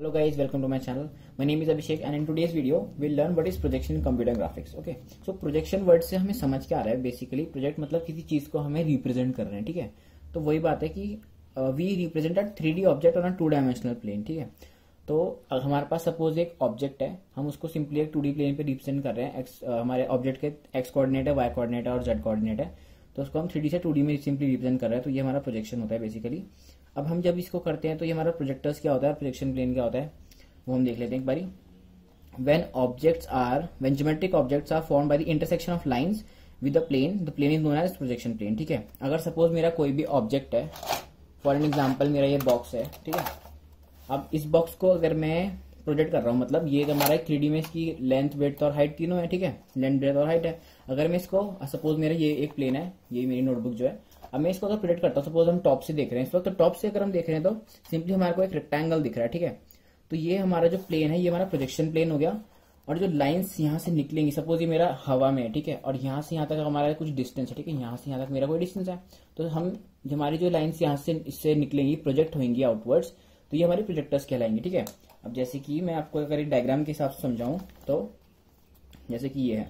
Hello guys, welcome to my channel. My name is Abhishek and in today's video we'll learn what is projection in computer graphics. Okay, so projection word से हमें समझ के आ रहा है basically project मतलब किसी चीज को हमें represent कर रहे हैं, ठीक है। तो वही बात है कि we represent a 3D object on a 2-dimensional plane, ठीक है। तो हमारे पास सपोज एक ऑब्जेक्ट है, हम उसको सिंपली एक 2D प्लेन पे रिप्रेजेंट कर रहे हैं। हमारे ऑब्जेक्ट के एक्स कोऑर्डिनेट है, वाई कोऑर्डिनेट है और जेड कोऑर्डिनेट है, तो उसको हम 3D से 2D में सिंपली रिप्रेजेंट कर रहे हैं। तो ये हमारा प्रोजेक्शन होता है बेसिकली। अब हम जब इसको करते हैं तो ये हमारा प्रोजेक्टर्स क्या होता है, प्रोजेक्शन प्लेन क्या होता है, वो हम देख लेते हैं एक बारी। When geometric objects are formed by the intersection of lines with the plane is known as projection plane, ठीक है। अगर सपोज मेरा कोई भी ऑब्जेक्ट है, फॉर एन एग्जाम्पल मेरा ये बॉक्स है, ठीक है। अब इस बॉक्स को अगर मैं प्रोजेक्ट कर रहा हूँ, मतलब ये हमारा 3D में इसकी लेंथ, विड्थ और हाइट तीनों है, ठीक है, लेंथ विड्थ और हाइट है। अगर मैं इसको सपोज मेरा ये एक प्लेन है, ये मेरी नोटबुक जो है, अब मैं इसको अगर प्रोजेक्ट करता हूँ, सपोज हम टॉप से देख रहे हैं इस वक्त, तो टॉप से अगर हम देख रहे हैं तो सिंपली हमारे को एक रेक्टेंगल दिख रहा है, ठीक है। तो ये हमारा जो प्लेन है ये हमारा प्रोजेक्शन प्लेन हो गया। और जो लाइन्स यहाँ से निकलेंगी, सपोज ये मेरा हवा में है, ठीक है, और यहाँ से यहाँ तक हमारा कुछ डिस्टेंस है, ठीक है, यहाँ से यहाँ तक मेरा कोई डिस्टेंस है। तो हम हमारी जो लाइन्स यहाँ से इससे निकलेंगी, प्रोजेक्ट होंगी आउटवर्ड्स, तो ये हमारे प्रोजेक्टर्स कहलाएंगे, ठीक है। अब जैसे कि मैं आपको अगर डायग्राम के हिसाब से समझाऊं तो जैसे कि ये है,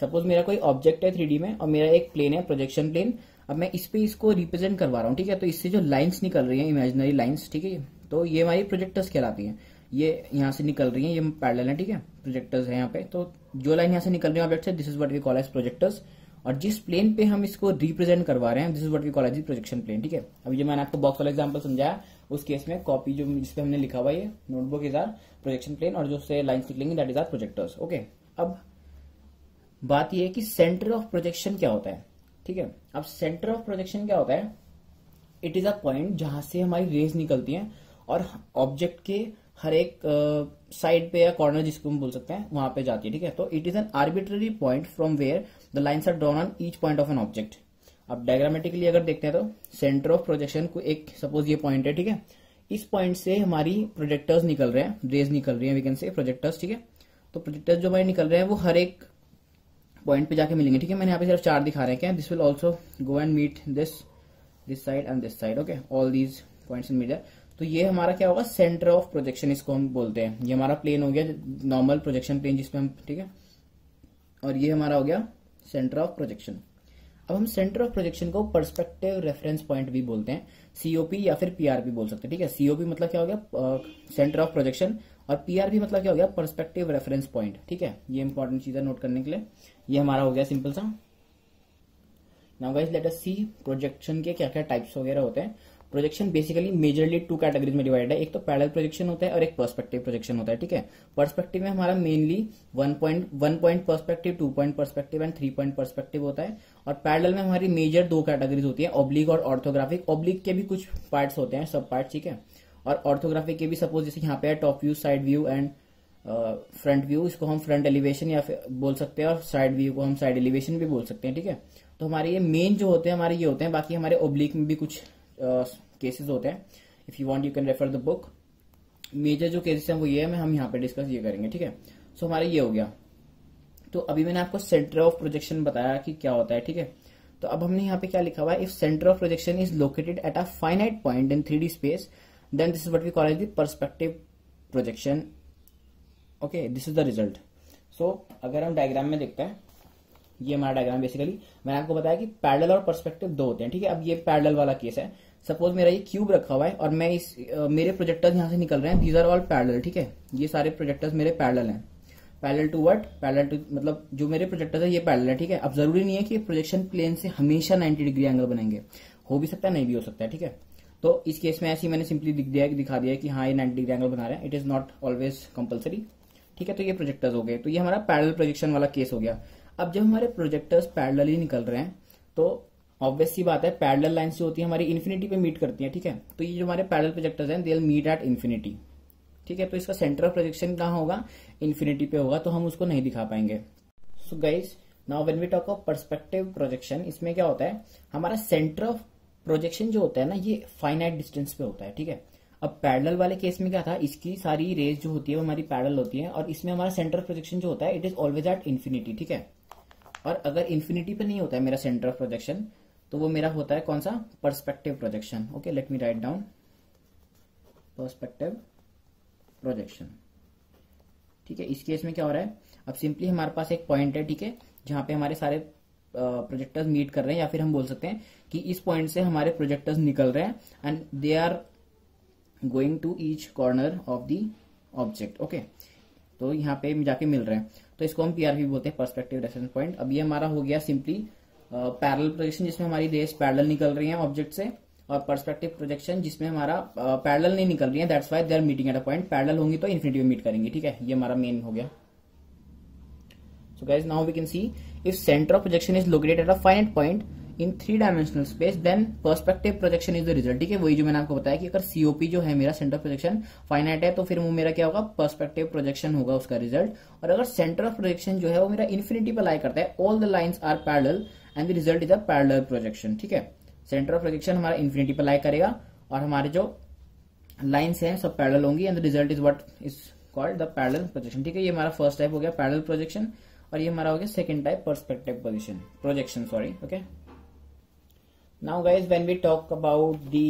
सपोज मेरा कोई ऑब्जेक्ट है 3D में और मेरा एक प्लेन है प्रोजेक्शन प्लेन। अब मैं इस पे इसको रिप्रेजेंट करवा रहा हूँ, ठीक है। तो इससे जो लाइंस निकल रही हैं, इमेजिनरी लाइंस, ठीक है, तो ये हमारी प्रोजेक्टर्स कहलाती हैं। ये यहाँ से निकल रही है, ये पैरेलल है, ठीक है, प्रोजेक्टर्स है यहाँ पे। तो जो लाइन यहाँ से निकल रही है ऑब्जेक्ट से, this is what we call as projectors. और जिस प्लेन पे हम इसको रिप्रेजेंट करवा रहे हैं, this is what we call as projection plane, ठीक है। अभी जो मैंने आपको बॉक्स वाला एग्जाम्पल समझाया, उस केस में कॉपी जो जिसपे हमने लिखा हुआ ये notebook is our projection plane और जो से लाइन्स निकलेंगी that is our projectors, okay. अब बात ये है कि सेंटर ऑफ प्रोजेक्शन क्या होता है, ठीक है। अब सेंटर ऑफ प्रोजेक्शन क्या होता है, इट इज अ पॉइंट जहां से हमारी रेज निकलती हैं और ऑब्जेक्ट के हर एक साइड पे या कॉर्नर जिसको हम बोल सकते हैं वहां पे जाती है, ठीक है। तो it is an arbitrary point from where the lines are drawn on each point of an object. अब डायग्रामेटिकली अगर देखते हैं तो सेंटर ऑफ प्रोजेक्शन को एक सपोज ये पॉइंट है, ठीक है, इस पॉइंट से हमारी प्रोजेक्टर्स निकल रहे हैं, रेज निकल रही है, वी कैन से प्रोजेक्टर्स, ठीक है। तो प्रोजेक्टर्स जो हमारे निकल रहे हैं वो हर एक पॉइंट पे जाके मिलेंगे, ठीक है। मैंने यहाँ पे सिर्फ 4 दिखा रहे हैं। This will also go and meet this side and this side, okay, all these points in middle. तो ये हमारा क्या होगा, सेंटर ऑफ प्रोजेक्शन, इसको हम बोलते हैं। ये हमारा प्लेन हो गया, नॉर्मल प्रोजेक्शन प्लेन जिसमें हम, ठीक है, और ये हमारा हो गया सेंटर ऑफ प्रोजेक्शन। अब हम सेंटर ऑफ प्रोजेक्शन को पर्सपेक्टिव रेफरेंस पॉइंट भी बोलते हैं, सीओपी या फिर पीआरपी बोल सकते हैं, ठीक है। सीओपी मतलब क्या हो गया, सेंटर ऑफ प्रोजेक्शन, और पीआरपी मतलब क्या हो गया, पर्सपेक्टिव रेफरेंस पॉइंट, ठीक है। ये इंपॉर्टेंट चीज है नोट करने के लिए। ये हमारा हो गया सिंपल सा। Now guys let us see projection के क्या क्या टाइप्स वगैरह होते हैं। प्रोजेक्शन बेसिकली मेजरली 2 कैटेगरीज में डिवाइडेड है, एक तो पैरेलल प्रोजेक्शन होता है और एक पर्सपेक्टिव प्रोजेक्शन होता है, ठीक है। पर्सपेक्टिव में हमारा mainly 1 point perspective, 2 point perspective and 3 point perspective होता है। और पैरेलल में हमारी मेजर 2 कैटेगरीज होती है, ऑब्लिक और ऑर्थोग्राफिक। ऑब्लिक के भी कुछ पार्ट्स होते हैं, सब पार्ट, ठीक है, और ऑर्थोग्राफिक के भी, सपोज जैसे यहाँ पे है top view, side view and front view, इसको हम फ्रंट एलिवेशन या फिर बोल सकते हैं, और साइड व्यू को हम साइड एलिवेशन भी बोल सकते हैं, ठीक है। तो हमारे ये मेन जो होते हैं हमारे ये होते हैं, बाकी हमारे ओब्लिक में भी कुछ केसेस होते हैं। If you want you can refer the book. Major जो केसेस हैं वो ये है, हम यहाँ पे डिस्कस ये करेंगे, ठीक है। सो हमारा ये हो गया। तो अभी मैंने आपको सेंटर ऑफ प्रोजेक्शन बताया कि क्या होता है, ठीक है। तो अब हमने यहाँ पे क्या लिखा हुआ है, if centre of projection is located at a finite point in 3D space then this is what we call as the perspective projection, okay, this is the result. So अगर हम डायग्राम में देखते हैं, ये हमारा डायग्राम बेसिकली मैंने आपको बताया कि पैरेलल और पर्सपेक्टिव 2 होते हैं, ठीक है। अब ये पैरेलल वाला केस है, सपोज मेरा ये क्यूब रखा हुआ है और मैं इस मेरे प्रोजेक्टर्स यहाँ से निकल रहे हैं, दीज आर ऑल पैरेलल, ठीक है, ये सारे प्रोजेक्टर्स मेरे पैरेलल हैं। Parallel to what, parallel to मतलब जो मेरे प्रोजेक्टर्स है ये पैरेलल है, ठीक है। अब जरूरी नहीं है कि प्रोजेक्शन प्लेन से हमेशा 90 डिग्री एंगल बनाएंगे, हो भी सकता है नहीं भी हो सकता है, ठीक है। तो इस केस में ऐसे ही मैंने सिंपली दिखा दिया कि हाँ ये 90 डिग्री एंगल बना रहे हैं, it is not always compulsory, ठीक है। तो ये प्रोजेक्टर्स हो गए, तो ये हमारा पैरेलल प्रोजेक्शन वाला केस हो गया। अब जब हमारे प्रोजेक्टर्स पैरेलल ही निकल रहे हैं तो ऑब्वियस सी बात है पैरेलल लाइन जो होती है हमारी इन्फिनिटी पे मीट करती है, ठीक है। तो ये जो हमारे पैरेलल प्रोजेक्टर्स हैं they will meet at infinity, ठीक है। तो इसका सेंटर ऑफ प्रोजेक्शन कहाँ होगा, इन्फिनिटी पे होगा, तो हम उसको नहीं दिखा पाएंगे। So guys now when we talk of perspective projection, इसमें क्या होता है, हमारा सेंटर ऑफ प्रोजेक्शन जो होता है ना ये फाइनाइट डिस्टेंस पे होता है, ठीक है। अब पैरेलल वाले केस में क्या था, इसकी सारी रेज जो होती है वो हमारी पैरेलल होती है और इसमें हमारा सेंटर ऑफ प्रोजेक्शन जो होता है it is always at infinity, ठीक है। और अगर इन्फिनिटी पे नहीं होता है मेरा सेंटर ऑफ प्रोजेक्शन तो वो मेरा होता है कौन सा, perspective projection, okay. Let me write down perspective projection. ठीक है, इस केस में क्या हो रहा है, अब सिंपली हमारे पास एक पॉइंट है, ठीक है, जहां पे हमारे सारे प्रोजेक्टर्स मीट कर रहे हैं, या फिर हम बोल सकते हैं कि इस पॉइंट से हमारे प्रोजेक्टर्स निकल रहे हैं and they are going to each corner of the object. Okay, तो यहाँ पे जाके मिल रहे हैं, तो इसको हम पीआरपी बोलते हैं, पर्सपेक्टिव रेफरेंस पॉइंट। अब ये हमारा हो गया सिंपली पैरेलल प्रोजेक्शन, जिसमें हमारी रेस पैरेलल निकल रही है ऑब्जेक्ट से, और पर्सपेक्टिव प्रोजेक्शन जिसमें हमारा पैरेलल नहीं निकल रही है, that's why they are meeting at a point. Parallel होंगी तो इन्फिनिटी में मीट करेंगे। ठीक है, ये हमारा मेन हो गया। So guys, now we can see if center of projection is located at a finite point in three dimensional space, then perspective projection is the result। ठीक है, वही जो मैंने आपको बताया कि अगर COP जो है मेरा सेंटर ऑफ प्रोजेक्शन फाइनाइट है, तो फिर वो मेरा क्या होगा, पर्सपेक्टिव प्रोजेक्शन होगा उसका रिजल्ट। और अगर सेंटर ऑफ प्रोजेक्शन जो है वो मेरा इन्फिनिटी पर लाई करता है, all the lines are parallel and the result is a parallel projection. ठीक है, सेंटर ऑफ प्रोजेक्शन हमारा इन्फिनिटी पर लाई करेगा और हमारे जो लाइन्स हैं सब पैरेलल होंगी and the result is what is called the parallel projection. ठीक है, ये हमारा फर्स्ट टाइप हो गया पैरेलल प्रोजेक्शन, और ये हमारा हो गया second type perspective projection. Sorry, okay. Now guys, when we talk about the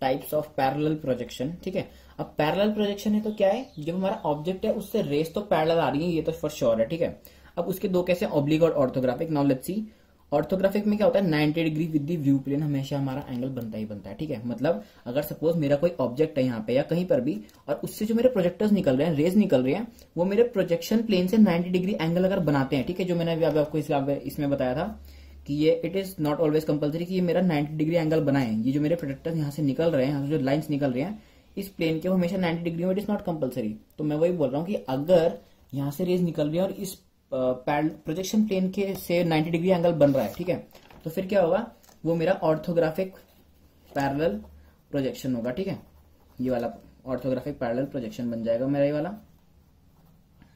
types of parallel projection, ठीक है, अब पैरेलल प्रोजेक्शन है तो क्या है, जब हमारा ऑब्जेक्ट है उससे रेस तो पैरेलल आ रही है, ये तो फॉर श्योर है। ठीक है, अब उसके दो कैसे, ऑब्लिक और orthographic. Now let's see, orthographic में क्या होता है, 90 degree with the view plane हमेशा हमारा एंगल बनता ही बनता है। ठीक है, मतलब अगर सपोज मेरा कोई ऑब्जेक्ट है यहाँ पे या कहीं पर भी, और उससे जो मेरे प्रोजेक्टर्स निकल रहे हैं, रेज निकल रहे हैं, वो मेरे प्रोजेक्शन प्लेन से 90 डिग्री एंगल अगर बनाते हैं, ठीक है, जो मैंने अभी आपको इसमें बताया था कि ये it is not always compulsory कि ये मेरा 90 डिग्री एंगल बनाए, ये जो मेरे प्रोजेक्टर्स यहाँ से निकल रहे हैं, यहाँ से जो लाइन्स निकल रहे हैं इस प्लेन के, वो हमेशा 90 degree, it is not compulsory. तो मैं वही बोल रहा हूँ कि अगर यहाँ से रेज निकल रही है और इस प्रोजेक्शन प्लेन के से 90 डिग्री एंगल बन रहा है, ठीक है, तो फिर क्या होगा, वो मेरा ऑर्थोग्राफिक पैरेलल प्रोजेक्शन होगा। ठीक है, ये वाला ऑर्थोग्राफिक पैरेलल प्रोजेक्शन बन जाएगा मेरा ये वाला।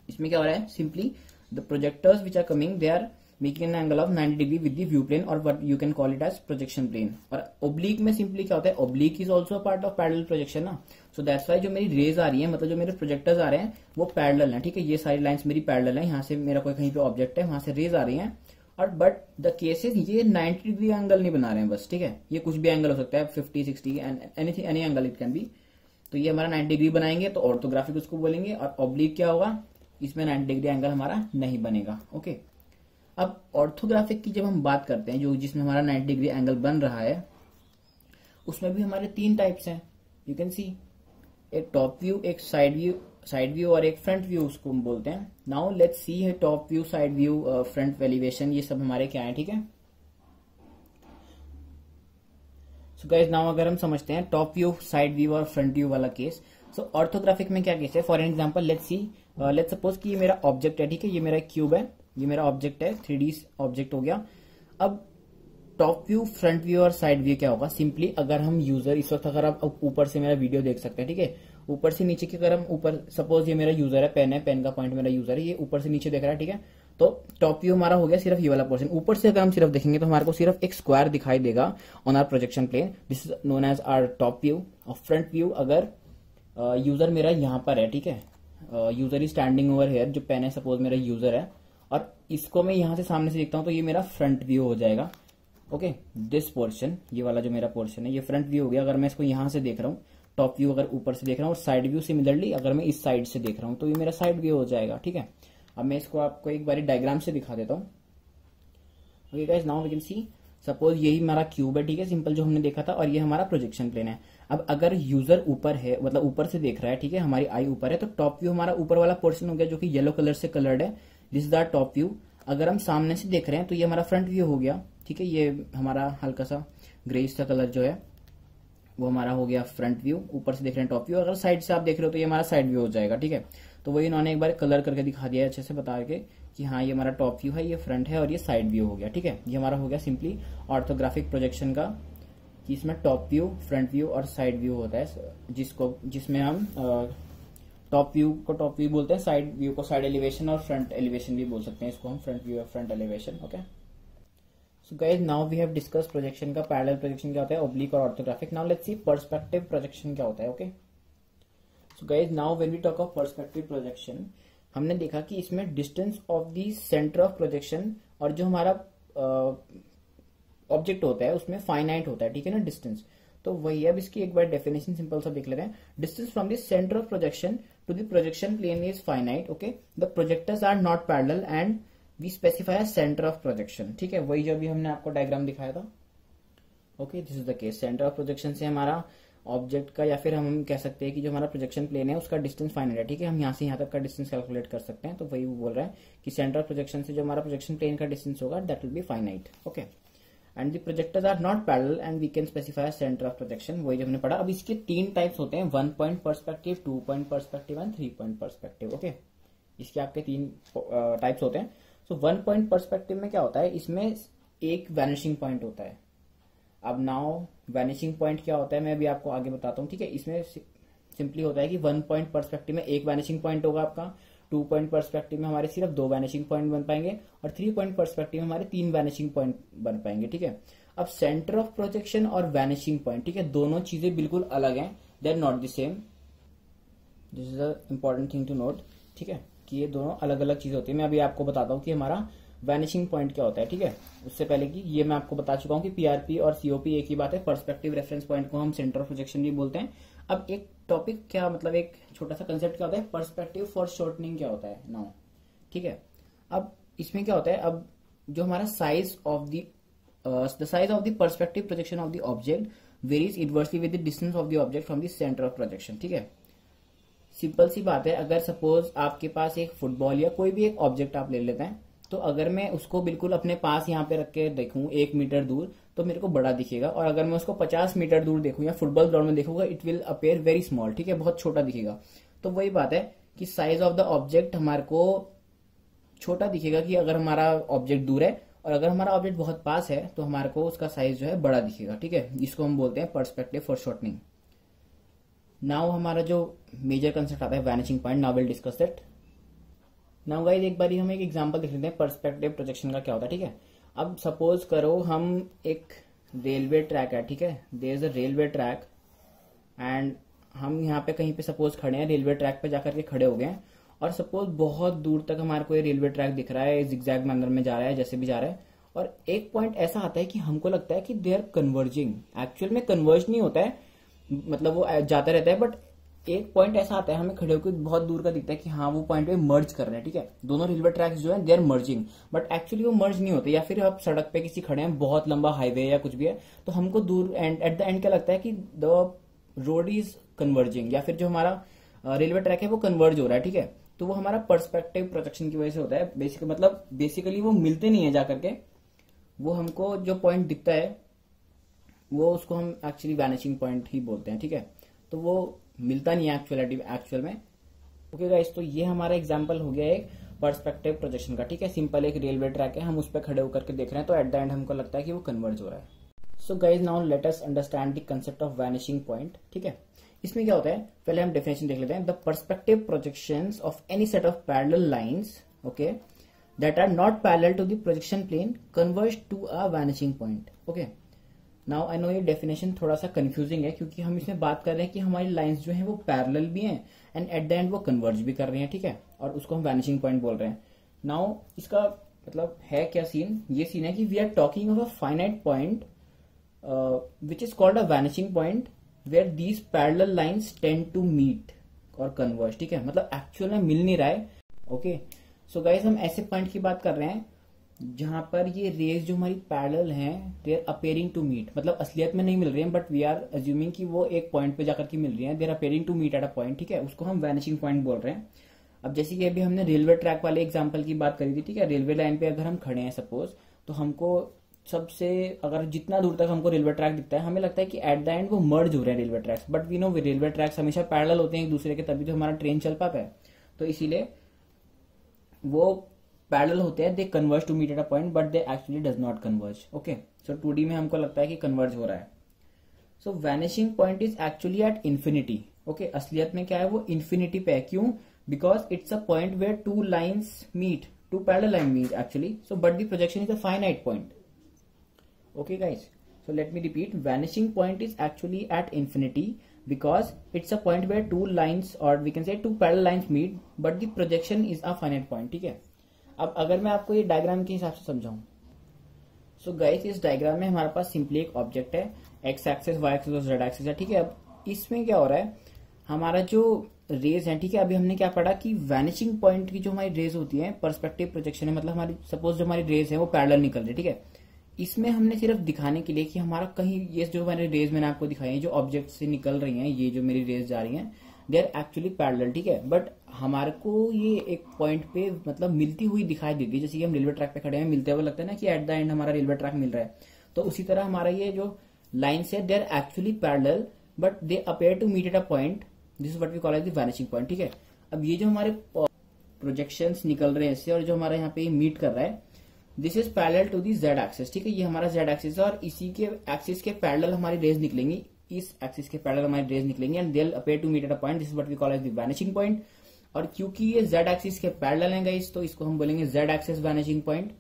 इसमें क्या हो रहा है, simply the projectors which are coming they are making an angle of 90 degree with the view plane और what you can call it as projection plane. और ओब्लिक में सिंपली क्या होता है, oblique is also part of parallel projection ना, so that's why जो मेरी raise आ रही है, मतलब जो मेरे प्रोजेक्टर्स आ रहे हैं वो पैरेलल हैं। ठीक है, ये सारी लाइंस मेरी पैरेलल हैं, यहाँ से मेरा कोई कहीं पे ऑब्जेक्ट है, वहां से रेज आ रही हैं, और बट द केसेस ये 90 डिग्री एंगल नहीं बना रहे हैं बस। ठीक है, ये कुछ भी एंगल हो सकता है, 50, 60 and anything, any angle it can be. तो ये हमारा 90 डिग्री बनाएंगे तो ऑर्थोग्राफिक उसको बोलेंगे, और ऑब्लिक क्या होगा, इसमें 90 डिग्री एंगल हमारा नहीं बनेगा। ओके, अब ऑर्थोग्राफिक की जब हम बात करते हैं, जो जिसमें हमारा 90 डिग्री एंगल बन रहा है, उसमें भी हमारे तीन टाइप्स हैं, यू कैन सी, एक टॉप व्यू, एक साइड व्यू और एक फ्रंट व्यू, उसको हम बोलते हैं। नाउ लेट्स सी है top view, side view, front elevation, ये सब हमारे क्या है। ठीक है, सो गाइस, नाउ अगर हम समझते हैं टॉप व्यू, साइड व्यू और फ्रंट व्यू वाला केस, सो ऑर्थोग्राफिक में क्या केस है, for example let's see, let's suppose कि ये मेरा ऑब्जेक्ट है, ठीक है, ये मेरा क्यूब है, ये मेरा ऑब्जेक्ट है, 3D ऑब्जेक्ट हो गया। अब टॉप व्यू, फ्रंट व्यू और साइड व्यू क्या होगा, सिंपली अगर हम यूजर, इस वक्त अगर आप ऊपर से मेरा वीडियो देख सकते हैं, ठीक है, ऊपर से नीचे की, अगर हम ऊपर, सपोज ये मेरा यूजर है, पेन है, पेन का पॉइंट मेरा यूजर है, ये ऊपर से नीचे देख रहा है, ठीक है, तो टॉप व्यू हमारा हो गया सिर्फ ये वाला पोर्शन। ऊपर से अगर हम सिर्फ देखेंगे तो हमारे को सिर्फ एक स्क्वायर दिखाई देगा on our projection plane, this is known as our top view. और फ्रंट व्यू, अगर यूजर मेरा यहाँ पर है, ठीक है, user is standing over here, जो पेन है सपोज मेरा यूजर है, और इसको मैं यहां से सामने से देखता हूं तो ये मेरा फ्रंट व्यू हो जाएगा। ओके, दिस पोर्शन, ये वाला जो मेरा पोर्शन है, ये फ्रंट व्यू हो गया अगर मैं इसको यहां से देख रहा हूँ। टॉप व्यू अगर ऊपर से देख रहा हूँ, और साइड व्यू सिमिलरली अगर मैं इस साइड से देख रहा हूँ तो ये मेरा साइड व्यू हो जाएगा। ठीक है, अब मैं इसको आपको एक बार डायग्राम से दिखा देता हूँ। Okay guys, now we can see, suppose यही हमारा क्यूब है, ठीक है, सिंपल जो हमने देखा था, और ये हमारा प्रोजेक्शन प्लेन है। अब अगर यूजर ऊपर है, मतलब ऊपर से देख रहा है, ठीक है, हमारी आई ऊपर है, तो टॉप व्यू हमारा ऊपर वाला पोर्शन हो गया जो कि येलो कलर से कलर्ड है, this is the top view. अगर हम सामने से देख रहे हैं तो ये हमारा फ्रंट व्यू हो गया, ठीक है, ये हमारा हल्का सा ग्रेइश सा कलर जो है वो हमारा हो गया फ्रंट व्यू, ऊपर से देख रहे हैं टॉप व्यू। अगर साइड से आप देख रहे हो तो ये हमारा साइड व्यू हो जाएगा। ठीक है, तो वही इन्होंने एक बार कलर करके दिखा दिया अच्छे से बता के कि हाँ ये हमारा टॉप व्यू है, ये फ्रंट है और ये साइड व्यू हो गया। ठीक है, ये हमारा हो गया सिंपली ऑर्थोग्राफिक प्रोजेक्शन का, कि इसमें टॉप व्यू, फ्रंट व्यू और साइड व्यू होता है, जिसमें हम टॉप व्यू को टॉप व्यू बोलते हैं, साइड व्यू को साइड एलिवेशन और फ्रंट एलिवेशन भी बोल सकते हैं, इसको हम फ्रंट व्यू और front elevation. Okay, so guys, now we have discuss projection का, पैरेलल प्रोजेक्शन क्या होता है, ओब्लिक और orthographic. Now let's see perspective projection क्या होता है। Okay, so guys, now when we talk of perspective projection, हमने देखा कि इसमें distance of the centre of projection और जो हमारा ऑब्जेक्ट होता है उसमें फाइनाइट होता है, ठीक है ना, डिस्टेंस। तो वही, अब इसकी एक बार डेफिनेशन सिंपल सा देख लेते हैं। Distance from the centre of projection to the projection plane is finite. Okay, the projectors are not parallel and we specify a center of projection. ठीक है, वही जो अभी हमने आपको डायग्राम दिखाया था. Okay, this is the case. Centre of projection से हमारा ऑब्जेक्ट का या फिर हम कह सकते हैं कि जो हमारा प्रोजेक्शन प्लेन है उसका डिस्टेंस फाइनाइट है. ठीक है, हम यहाँ से यहाँ तक का डिस्टेंस कैलकुलेट कर सकते हैं. तो वही वो बोल रहा है कि सेंटर ऑफ प्रोजेक्शन से जो हमारा प्रोजेक्शन प्लेन का डिस्टेंस होगा that will be finite. Okay, and the projectors are not parallel and we can specify centre of projection. वही जो हमने पढ़ा. अब इसके तीन टाइप्स होते हैं, 1 point perspective, 2 point perspective and 3 point perspective. Okay, इसके आपके तीन टाइप्स होते हैं. सो 1 पॉइंट पर्सपेक्टिव में क्या होता है, इसमें एक वैनिशिंग पॉइंट होता है. अब नाउ वैनिशिंग पॉइंट क्या होता है मैं भी आपको आगे बताता हूँ. ठीक है, इसमें सिंपली होता है कि 1 पॉइंट पर्सपेक्टिव में एक वैनिशिंग पॉइंट होगा आपका, 2 पॉइंट पर्सपेक्टिव में हमारे सिर्फ 2 वैनिशिंग पॉइंट बन पाएंगे और 3 पॉइंट पर्सपेक्टिव में हमारे 3 वैनिशिंग पॉइंट बन पाएंगे. ठीक है, अब सेंटर ऑफ प्रोजेक्शन और वैनिशिंग पॉइंट, ठीक है, दोनों चीजें बिल्कुल अलग हैं. They are not the same. This is a important thing to note. ठीक है, कि ये दोनों अलग अलग चीजें होती है. मैं अभी आपको बताता हूँ कि हमारा वैनिशिंग पॉइंट क्या होता है. ठीक है, उससे पहले कि ये मैं आपको बता चुका हूँ कि पीआरपी और सीओपी एक ही बात है. पर्सपेक्टिव रेफरेंस पॉइंट को हम सेंटर ऑफ प्रोजेक्शन भी बोलते हैं. अब एक टॉपिक क्या मतलब एक छोटा सा कंसेप्ट क्या होता है, पर्सपेक्टिव फॉर शॉर्टनिंग क्या होता है नाउ. ठीक है, अब इसमें क्या होता है, अब जो हमारा size of the size of the perspective projection of the object varies inversely with the distance of the object from the centre of projection. ठीक है, सिंपल सी बात है. अगर सपोज आपके पास एक फुटबॉल या कोई भी एक ऑब्जेक्ट आप ले लेते हैं, तो अगर मैं उसको बिल्कुल अपने पास यहाँ पे रख के देखूं 1 मीटर दूर तो मेरे को बड़ा दिखेगा, और अगर मैं उसको 50 मीटर दूर देखूं या फुटबॉल ग्राउंड में देखूंगा it will appear very small. ठीक है, बहुत छोटा दिखेगा. तो वही बात है कि साइज ऑफ द ऑब्जेक्ट हमारे को छोटा दिखेगा कि अगर हमारा ऑब्जेक्ट दूर है, और अगर हमारा ऑब्जेक्ट बहुत पास है तो हमारे को उसका साइज जो है बड़ा दिखेगा. ठीक है, इसको हम बोलते हैं पर्सपेक्टिव फॉर शॉर्टनिंग. नाउ हमारा जो मेजर कंसेप्ट आता है vanishing point. Now will discuss that. Now guys एक बार हम एक एग्जांपल देख लेते हैं पर्सपेक्टिव प्रोजेक्शन का क्या होता है. ठीक है, अब सपोज करो हम एक रेलवे ट्रैक है. ठीक है, there is a railway track and हम यहाँ पे कहीं पे सपोज खड़े हैं, रेलवे ट्रैक पे जाकर के खड़े हो गए हैं, और सपोज बहुत दूर तक हमारे को ये रेलवे ट्रैक दिख रहा है, जिगजैग मैनर में जा रहा है, जैसे भी जा रहा है, और एक पॉइंट ऐसा आता है कि हमको लगता है कि दे आर कन्वर्जिंग. एक्चुअल में कन्वर्ज नहीं होता है, मतलब वो जाता रहता है, बट एक पॉइंट ऐसा आता है हमें खड़े होकर बहुत दूर का दिखता है कि हाँ वो पॉइंट पे मर्ज कर रहे हैं. ठीक है, दोनों रेलवे ट्रैक्स जो है they are merging, but actually वो मर्ज नहीं होते. या फिर आप सड़क पे किसी खड़े हैं, बहुत लंबा हाईवे या कुछ भी है, तो हमको दूर एंड एट द एंड क्या लगता है कि द रोड इज कन्वर्जिंग, या फिर जो हमारा रेलवे ट्रैक है वो कन्वर्ज हो रहा है. ठीक है, तो वो हमारा पर्सपेक्टिव प्रोजेक्शन की वजह से होता है. बेसिकली वो मिलते नहीं है जाकर के, वो हमको जो पॉइंट दिखता है वो उसको हम एक्चुअली वैनिशिंग पॉइंट ही बोलते हैं. ठीक है, तो वो मिलता नहीं है एक्चुअल में. ओके गाइस, तो ये हमारा एग्जांपल हो गया एक पर्सपेक्टिव प्रोजेक्शन का. ठीक है, सिंपल एक रेलवे ट्रैक है, हम उस पर खड़े होकर के देख रहे हैं, तो एट द एंड हमको लगता है कि वो कन्वर्ज हो रहा है. So guys now let us understand the concept of vanishing point. ठीक है, इसमें क्या होता है पहले हम डेफिनेशन देख लेते हैं. The perspective projections of any set of parallel lines okay that are not parallel to the projection plane converge to a vanishing point. Okay, now I know ये डेफिनेशन थोड़ा सा कंफ्यूजिंग है, क्योंकि हम इसमें बात कर रहे हैं कि हमारी लाइंस जो है वो पैरेलल भी हैं एंड एट द एंड वो कन्वर्ज भी कर रही हैं. ठीक है, और उसको हम वैनिशिंग पॉइंट बोल रहे हैं. नाउ इसका मतलब है क्या सीन, ये सीन है कि we are talking of a finite point which is called a vanishing point where these parallel lines tend to meet और कन्वर्ज. ठीक है, मतलब एक्चुअल में मिल नहीं रहा है. ओके, सो गाइस हम ऐसे पॉइंट की बात कर रहे हैं जहां पर ये रेस जो हमारी पैरेलल हैं they are appearing to meet, मतलब असलियत में नहीं मिल रही है, बट वी आर अज्यूमिंग कि वो एक पॉइंट पे जाकर के मिल रही है. They are appearing to meet at a point. ठीक है, उसको हम वैनिशिंग पॉइंट बोल रहे हैं. अब जैसे कि अभी हमने रेलवे ट्रैक वाले एग्जाम्पल की बात करी थी. ठीक है, रेलवे लाइन पे अगर हम खड़े हैं सपोज, तो हमको सबसे अगर जितना दूर तक हमको रेलवे ट्रैक दिखता है हमें लगता है कि एट द एंड वो मर्ज हो रहे हैं railway tracks, but we know railway tracks हमेशा पैरेलल होते हैं एक दूसरे के, तभी तो हमारा ट्रेन चल पाता है. तो इसीलिए वो पैरेलल होते हैं, they converge to meet at a point but they actually does not converge. Okay, so 2D में हमको लगता है कि कन्वर्ज हो रहा है. So vanishing point is actually at infinity. Okay, असलियत में क्या है वो इन्फिनिटी पे है. क्यों? Because it's a point where two lines meet, two parallel line meet actually. So but the projection is a finite point. Okay guys, so let me repeat, vanishing point is actually at infinity because it's a point where two lines or we can say two parallel lines meet but the projection is a finite point. ठीक है, अब अगर मैं आपको ये diagram के हिसाब से समझाऊं, सो गाइस इस डायग्राम में हमारे पास सिंपली एक ऑब्जेक्ट है, एक्स एक्सिस, वाई एक्सिस और जेड एक्सिस है. ठीक है, अब इसमें क्या हो रहा है, हमारा जो रेज हैं, ठीक है। अभी हमने क्या पढ़ा कि वैनिशिंग पॉइंट की जो हमारी रेज होती है पर्सपेक्टिव प्रोजेक्शन है, मतलब हमारी सपोज जो हमारी रेज है वो पैरेलल निकल रही है, ठीक है। इसमें हमने सिर्फ दिखाने के लिए कि हमारा कहीं ये जो हमारे रेज मैंने आपको दिखाई है जो ऑब्जेक्ट से निकल रही हैं, ये जो मेरी रेज जा रही हैं दे आर एक्चुअली पैरेलल, ठीक है। बट हमारे को ये एक पॉइंट पे मतलब मिलती हुई दिखाई देती है, जैसे कि हम रेलवे ट्रैक पे खड़े हैं, मिलते हुए लगता है ना कि एट द एंड हमारा रेलवे ट्रैक मिल रहा है, तो उसी तरह हमारा ये जो लाइन्स है they are actually parallel but they appear to meet at a point, this is what we call as the vanishing point, ठीक है। अब ये जो हमारे प्रोजेक्शंस निकल रहे हैं इससे और जो हमारे यहाँ पे मीट कर रहा है this is parallel to the Z axis, ठीक है। ये हमारा जेड एक्सिस है और इसी के एक्सिस के पैरेलल हमारी रेज निकलेंगी, इस एक्सिस के पैरेलल हमारी रेज निकलेंगी एंड देल appear to meet at a point, this is what we call as the vanishing point. और क्योंकि ये जेड एक्सिस के पैरेलल हैं गाइस, तो इसको हम बोलेंगे Z axis vanishing point.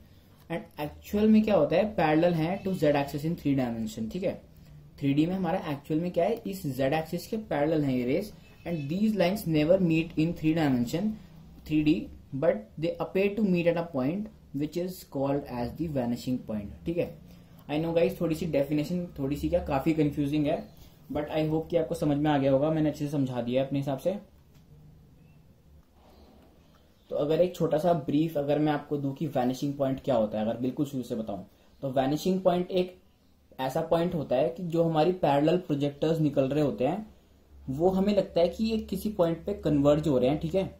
And actual में क्या होता है, पैरेलल है to Z axis in 3 dimension, ठीक है। 3D में हमारा एक्चुअल में क्या है, इस जेड एक्सिस के पैरेलल है ये rays and these lines never meet in 3D but they appear to meet at a point which is called as the vanishing point, ठीक है। I know guys थोड़ी सी definition थोड़ी सी क्या काफी confusing है, but I hope कि आपको समझ में आ गया होगा, मैंने अच्छे से समझा दिया है अपने हिसाब से। तो अगर एक छोटा सा ब्रीफ अगर मैं आपको दूं कि वैनिशिंग पॉइंट क्या होता है, अगर बिल्कुल शुरू से बताऊं तो वैनिशिंग पॉइंट एक ऐसा पॉइंट होता है कि जो हमारी पैरेलल प्रोजेक्टर्स निकल रहे होते हैं वो हमें लगता है कि ये किसी पॉइंट पे कन्वर्ज हो रहे हैं, ठीक है।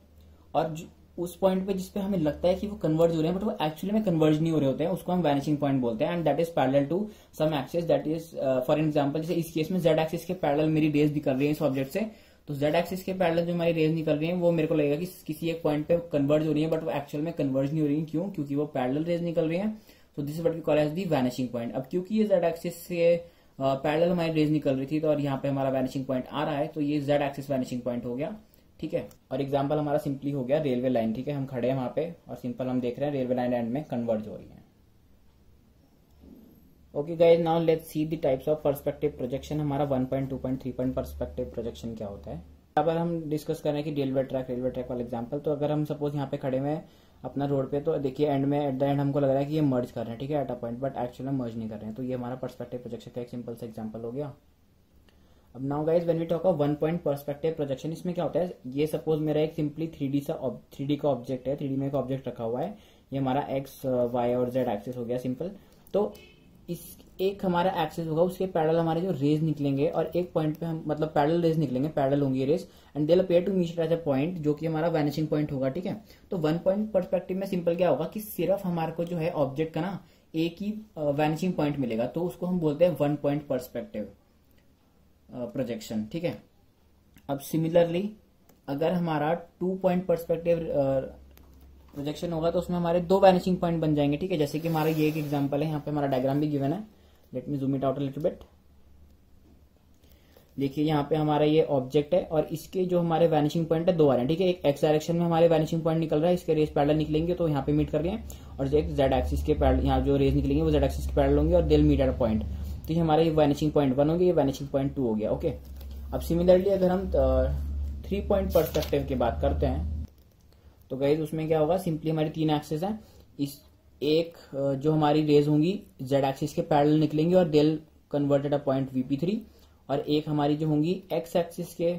और उस पॉइंट पे जिसपे हमें लगता है कि वो कन्वर्ज हो रहे हैं बट वो एक्चुअली में कन्वर्ज नहीं हो रहे होते हैं, उसको हम वैनिशिंग पॉइंट बोलते हैं। And that is parallel to some axis, that is for example जैसे इस केस में जेड एक्सिस के पैरेलल मेरी रेज निकल रही है इस ऑब्जेक्ट से, तो जेड एक्सिस के पैरेलल जो हमारी रेज निकल रही है वो मेरे को लगेगा कि किसी एक पॉइंट पे कन्वर्ज हो रही है बट वो एक्चुअल में कन्वर्ज नहीं हो रही है, क्यों? क्योंकि वो पैरेलल रेज निकल रही है। तो this is what we call as the vanishing point. अब क्योंकि ये जेड एक्सिस से पैरेलल हमारी रेज निकल रही थी तो और यहाँ पे हमारा वैनिशिंग पॉइंट आ रहा है, तो ये जेड एक्सिस वैनिशिंग पॉइंट हो गया, ठीक है। और एग्जाम्पल हमारा सिंपली हो गया रेलवे लाइन, ठीक है। हम खड़े हैं वहां पे और सिंपल हम देख रहे हैं रेलवे लाइन एंड में कन्वर्ज हो रही है। Okay guys, now let's see the types of perspective projection. हमारा 1.2.3. पर्सपेक्टिव प्रोजेक्शन क्या होता है, यहाँ पर हम डिस्कस कर रहे हैं कि रेलवे ट्रैक वाला एग्जाम्पल। तो अगर हम सपोज यहाँ पे खड़े हुए अपना रोड पे, तो देखिए एंड में एट द एंड हमको लग रहा है कि ये मर्ज कर रहे हैं, ठीक है, at a point, but actually में मर्ज नहीं कर रहे हैं। तो ये हमारा पर्सपेक्टिव प्रोजेक्शन का एक सिंपल सा एग्जाम्पल हो गया। अब now guys when we talk about 1 point perspective projection, इसमें क्या होता है, ये सपोज मेरा एक सिंपली 3D का ऑब्जेक्ट है, 3D में एक ऑब्जेक्ट रखा हुआ है, ये हमारा एक्स वाई और जेड एक्सिस हो गया सिंपल। तो इस एक हमारा एक्सिस होगा, उसके पैरेलल हमारे जो रेज निकलेंगे और एक पॉइंट पे हम मतलब पैरेलल रेज निकलेंगे, पैरेलल होंगी rays and they will appear to meet at a point जो कि हमारा वैनिशिंग पॉइंट होगा, ठीक है। तो 1 पॉइंट पर्सपेक्टिव में सिंपल क्या होगा कि सिर्फ हमारे को जो है ऑब्जेक्ट का ना एक ही वैनिशिंग पॉइंट मिलेगा, तो उसको हम बोलते हैं 1 पॉइंट पर्सपेक्टिव प्रोजेक्शन, ठीक है। अब सिमिलरली अगर हमारा 2 पॉइंट पर्सपेक्टिव प्रोजेक्शन होगा तो उसमें हमारे 2 वैनिशिंग पॉइंट बन जाएंगे, ठीक है। जैसे कि हमारा ये एक एग्जांपल है, यहाँ पे हमारा डायग्राम भी गिवन है, let me zoom it out a little bit. देखिए यहाँ पे हमारा ये ऑब्जेक्ट है और इसके जो हमारे वैनिशिंग पॉइंट है 2 आ रहे हैं, ठीक है। एक एक्स डायरेक्शन में हमारे वैनिशिंग पॉइंट निकल रहा है, इसके रेज पैरेलल निकलेंगे तो यहाँ पे मीट कर रहे हैं, और एक जेड एक्सिस के पैरेलल यहाँ जो रेज निकलेंगे वो जेड एक्सिस के पैरेलल होंगे और they will meet at a point. तो ये हमारा ये वैनिशिंग पॉइंट 1 हो गया, ये वैनिशिंग पॉइंट 2 हो गया, ओके। अब सिमिलरली अगर हम 3 पॉइंट पर्सपेक्टिव की बात करते हैं तो गाइस उसमें क्या होगा, सिंपली हमारी 3 एक्सिस हैं, इस एक जो हमारी रेज होंगी जेड एक्सिस के पैरेलल निकलेंगी और देल कन्वर्टेड अ पॉइंट VP3, और एक हमारी जो होंगी एक्स एक्सिस के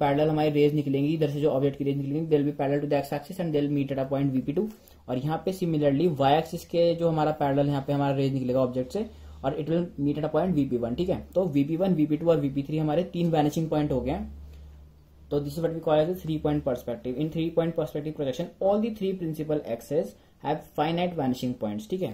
पैरेलल हमारी रेज निकलेंगी, इधर से जो ऑब्जेक्ट की रेज निकलेंगी they'll be parallel to the X axis and they'll meet at a point VP2। और यहाँ पे सिमिलरली वाई एक्सिस के जो हमारा पैरेलल यहाँ पे हमारा रेज निकलेगा ऑब्जेक्ट से और it will meet at a point VP1, ठीक है। तो VP1, VP2 और VP3 हमारे 3 वैनिशिंग पॉइंट हो गए हैं। तो this is what we call as 3 point perspective. In 3 point perspective projection all the 3 principal axes have finite vanishing points, ठीक है।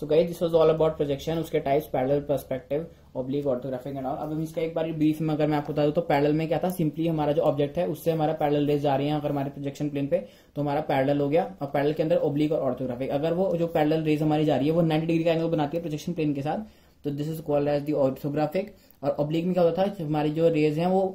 So guys this was all about projection, उसके types parallel perspective oblique orthographic and all. अब हम इसका एक बार brief में अगर मैं आपको बता दूं तो पैरेलल में क्या था, सिंपली हमारा जो ऑब्जेक्ट है उससे हमारा पैरेलल रेज जा रही है अगर हमारे प्रोजेक्शन प्लेन पे, तो हमारा पैरेलल हो गया। और पैरेलल के अंदर ऑब्लिक और ऑर्थोग्राफिक, अगर वो जो पैरेलल रेज हमारी जा रही है वो 90 डिग्री का एंगल बनाती है प्रोजेक्शन प्लेन के साथ, तो this is called as the orthographic. और ऑब्लिक में क्या होता है, हमारी जो रेज है वो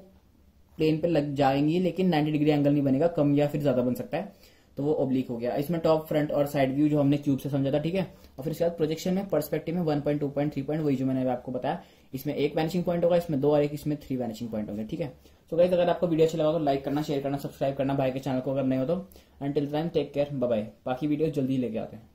प्लेन पे लग जाएंगी लेकिन 90 डिग्री एंगल नहीं बनेगा, कम या फिर ज्यादा बन सकता है, तो वो ऑब्लिक हो गया। इसमें टॉप फ्रंट और साइड व्यू जो हमने क्यूब से समझा था, ठीक है। और फिर इसके बाद प्रोजेक्शन में पर्सपेक्टिव में 1 पॉइंट 2 पॉइंट 3 पॉइंट वही जो मैंने आपको बताया, इसमें 1 वैनिशिंग पॉइंट होगा, इसमें 2 और एक इसमें 3 वैनिशिंग पॉइंट होंगे, ठीक है। सो गाइस अगर आपको वीडियो अच्छा लगा तो लाइक करना, शेयर करना, सब्सक्राइब करना भाई के चैनल को अगर नहीं हो तो। And till time take care, bye bye. बाकी वीडियो जल्दी लेके आते हैं।